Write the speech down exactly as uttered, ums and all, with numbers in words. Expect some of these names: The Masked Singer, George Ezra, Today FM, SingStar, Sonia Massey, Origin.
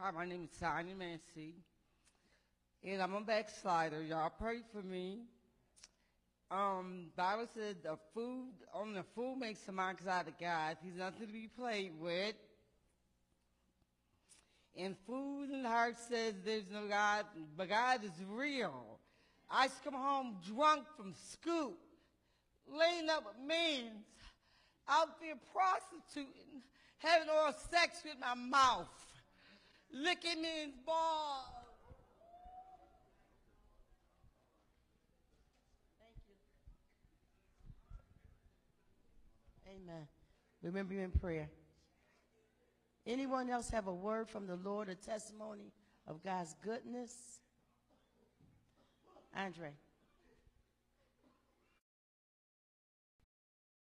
Hi, my name is Sonia Massey, and I'm a backslider. Y'all pray for me. Um, Bible said the food, only the fool makes a mockery out of God. He's nothing to be played with. And food in the heart says there's no God, but God is real. I used to come home drunk from school, laying up with men, out there prostituting, having oral sex with my mouth, licking men's balls. Thank you. Amen. Remember you in prayer. Anyone else have a word from the Lord, a testimony of God's goodness? Andre.